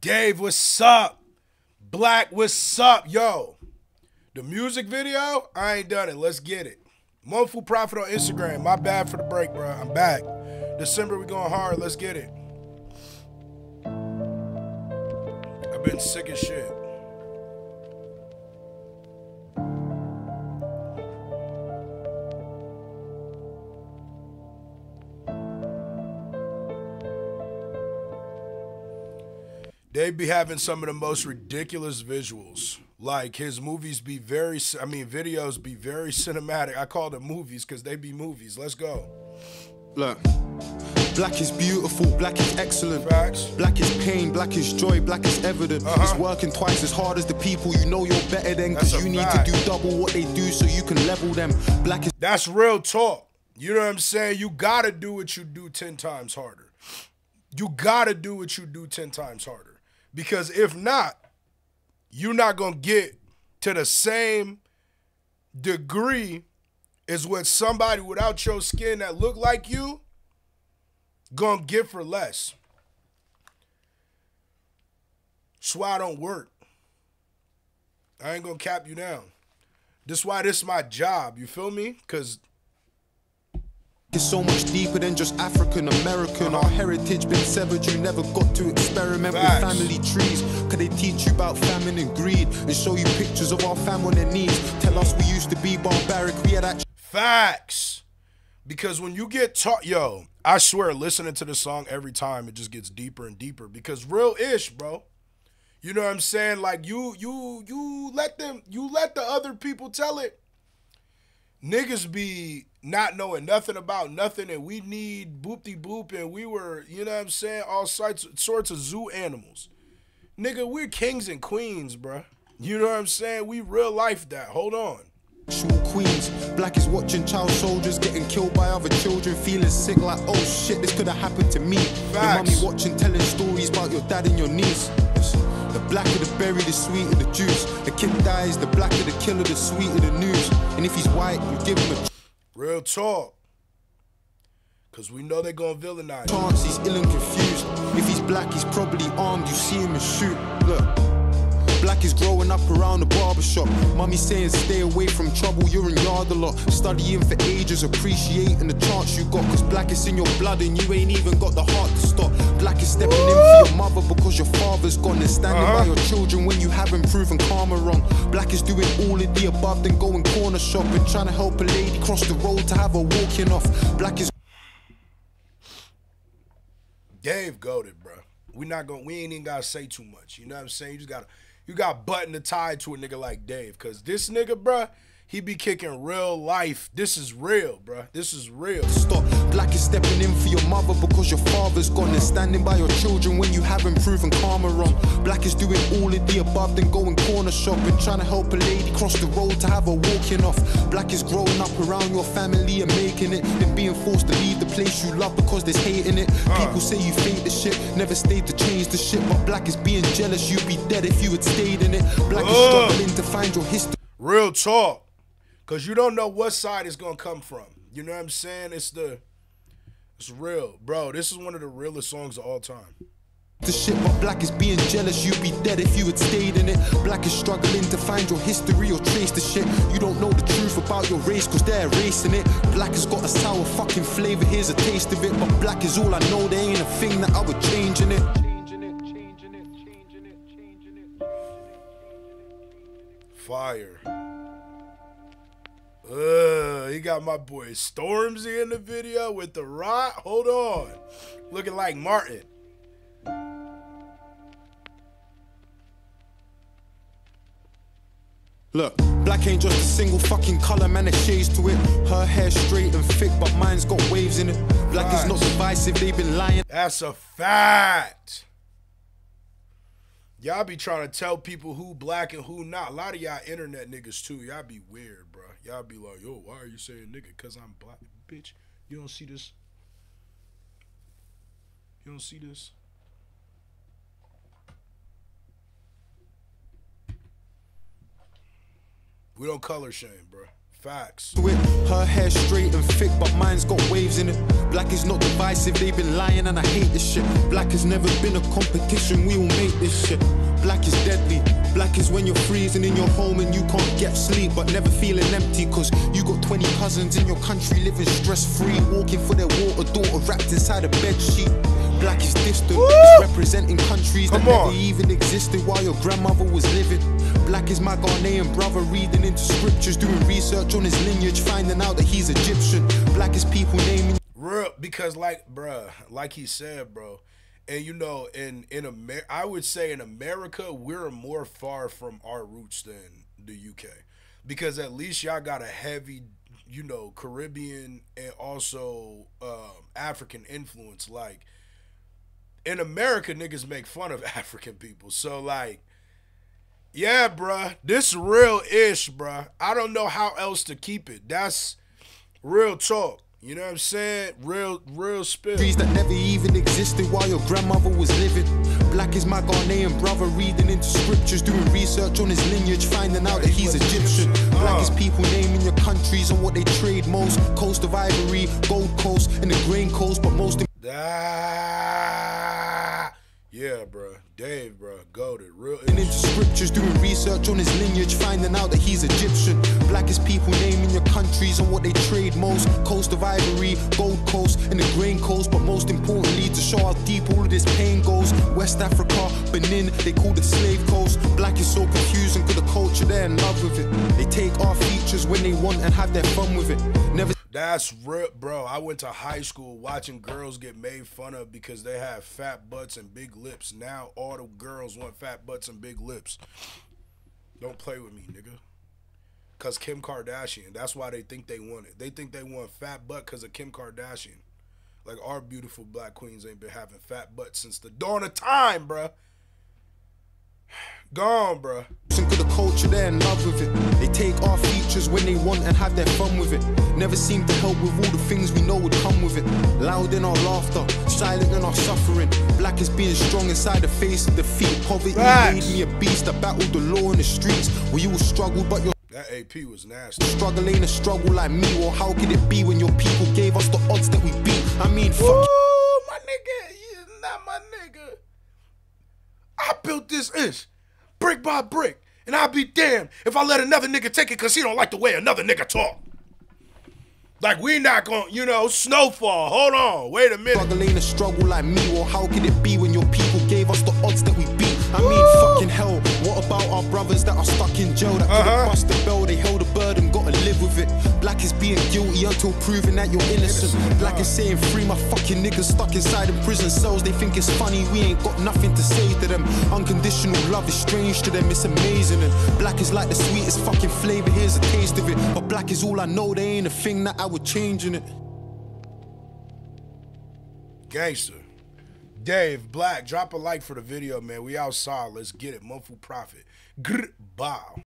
Dave, what's up? Black, what's up? Yo, the music video, I ain't done it. Let's get it. MUNFU Proffitt on Instagram. My bad for the break, bro. I'm back. December, we going hard. Let's get it. I've been sick as shit. They be having some of the most ridiculous visuals. Like, his movies be very, videos be very cinematic. I call them movies because they be movies. Let's go. Look. Black is beautiful, black is excellent. Facts. Black is pain, black is joy, black is evident. It's working twice as hard as the people you know you're better than, because you need to do double what they do so you can level them. Black is... That's real talk. You know what I'm saying? You got to do what you do 10 times harder. You got to do what you do 10 times harder. Because if not, you're not going to get to the same degree as what somebody without your skin that look like you going to get for less. That's why I don't work. I ain't going to cap you down. That's why this is my job. You feel me? Because... It's so much deeper than just African-American. Our heritage been severed, you never got to experiment with family trees. Could they teach you about famine and greed and show you pictures of our fam on their knees? Tell us we used to be barbaric, we had that. Facts. Because when you get taught, yo, I swear, listening to this song every time, it just gets deeper and deeper. Because real-ish, bro. You know what I'm saying? Like, you let them, you let the other people tell it. Niggas be not knowing nothing about nothing, and we need boop-de-boop, and we were, you know what I'm saying, all sorts of zoo animals. Nigga, we're kings and queens, bruh. You know what I'm saying? We real life that. Hold on. Queens. Black is watching child soldiers getting killed by other children, feeling sick like, oh shit, this could have happened to me. Facts. Your mommy watching, telling stories about your dad and your niece. The blacker the berry, the sweeter the juice. The kid dies, the blacker the killer, the sweeter the news. And if he's white, you give him a... Real talk. Because we know they're going to villainize. Chance, he's ill and confused. If he's black, he's probably armed. You see him and shoot. Look. Black is growing up around the barbershop. Mummy saying stay away from trouble. You're in yard a lot. Studying for ages, appreciating the chance you got. Because black is in your blood and you ain't even got the heart to stop. Black is stepping in for your mother because your father's gone, and standing by your children when you haven't proven karma wrong. Black is doing all of the above, then going corner shopping, trying to help a lady cross the road to have her walking off. Black is... Dave goated, bro. We ain't even gotta say too much. You know what I'm saying? You just gotta, you got button the tie to a nigga like Dave, cause this nigga, bro, he be kicking real life. This is real, bro. This is real. Stop. Black is stepping in for your mother because your father's gone, and standing by your children when you haven't proven karma wrong. Black is doing all of the above, then going corner shopping, trying to help a lady cross the road to have her walking off. Black is growing up around your family and making it, then being forced to leave the place you love because there's hating it. People say you fake the shit, never stayed to change the shit, but black is being jealous. You'd be dead if you had stayed in it. Black is struggling to find your history. Real talk. Because you don't know what side it's going to come from. You know what I'm saying? It's real. Bro, this is one of the realest songs of all time. The shit, but black is being jealous. You'd be dead if you had stayed in it. Black is struggling to find your history or trace the shit. You don't know the truth about your race because they're erasing it. Black has got a sour fucking flavor. Here's a taste of it. But black is all I know. There ain't a thing that I would change in it. Fire. He got my boy Stormzy in the video with the rot. Hold on. Looking like Martin. Look, black ain't just a single fucking color, man, it shades to it. Her hair straight and thick, but mine's got waves in it. Black is not divisive, they've been lying. That's a fact. Y'all be trying to tell people who black and who not. A lot of y'all internet niggas too. Y'all be weird, bro. Y'all be like, yo, why are you saying nigga? Because I'm black. Bitch, you don't see this? You don't see this? We don't color shame, bro. Facts. Her hair straight and thick, but mine's got waves in it. Black is not divisive, they've been lying and I hate this shit. Black has never been a competition, we will make this shit. Black is deadly. Black is when you're freezing in your home and you can't get sleep, but never feeling empty, cause you got 20 cousins in your country living stress-free, walking for their water daughter wrapped inside a bed sheet. Black is distant, representing countries that never even existed while your grandmother was living. Black is my Ghanaian brother reading into scriptures, doing research on his lineage, finding out that he's Egyptian. Black is people naming... Real, because like, bruh, like he said, bro, and you know, in America, I would say in America, we're more far from our roots than the UK. Because at least y'all got a heavy, you know, Caribbean and also African influence. Like, in America, niggas make fun of African people. So, like, yeah, bruh, this real-ish, bruh. I don't know how else to keep it. That's real talk. You know what I'm saying? Real spill. Trees that never even existed while your grandmother was living. Black is my Ghanaian brother reading into scriptures, doing research on his lineage, finding out that he's Egyptian. Black is people naming your countries and what they trade most. Coast of Ivory, Gold Coast, and the Grain Coast, but most... Yeah, bro. Dave, bro. Goated. Real. And into scriptures, doing research on his lineage, finding out that he's Egyptian. Black is people naming your countries and what they trade most. Coast of Ivory, Gold Coast, and the Grain Coast. But most importantly, to show how deep all of this pain goes. West Africa, Benin, they call it Slave Coast. Black is so confusing to the culture, they're in love with it. They take our features when they want and have their fun with it. Never. That's real, bro. I went to high school watching girls get made fun of because they have fat butts and big lips. Now all the girls want fat butts and big lips. Don't play with me, nigga. Because Kim Kardashian, that's why they think they want it. They think they want fat butt because of Kim Kardashian. Like, our beautiful black queens ain't been having fat butts since the dawn of time, bro. Gone, bro. The culture, they're in love with it. They take our features when they want and have their fun with it. Never seem to help with all the things we know would come with it. Loud in our laughter, silent in our suffering. Black is being strong inside the face of defeat. Poverty made me a beast. I battled the law in the streets where you will struggle, but you're... That AP was nasty. Struggle ain't a struggle like me. Well, how could it be when your people gave us the odds that we beat? I mean, fuck. Ooh, my nigga, you're not my nigga. I built this ish, brick by brick. And I'll be damned if I let another nigga take it because he don't like the way another nigga talk. Like, we not gonna, you know, snowfall. Hold on, wait a minute. Struggle ain't a struggle like me. Well, how could it be when your people gave us the odds that we beat? I mean, fucking hell. What about our brothers that are stuck in jail? That couldn't bust the bell. They held a bird and gotta live with it. Black is being guilty until proving that you're innocent. Black is saying free my fucking niggas stuck inside in prison cells. They think it's funny. We ain't got nothing to say to them. Unconditional love is strange to them. It's amazing. And black is like the sweetest fucking flavor. Here's a taste of it. But black is all I know. There ain't a thing that I would change in it. Gangster. Dave, Black, drop a like for the video, man. We outside. Let's get it. MUNFU Proffitt. Grr, bow.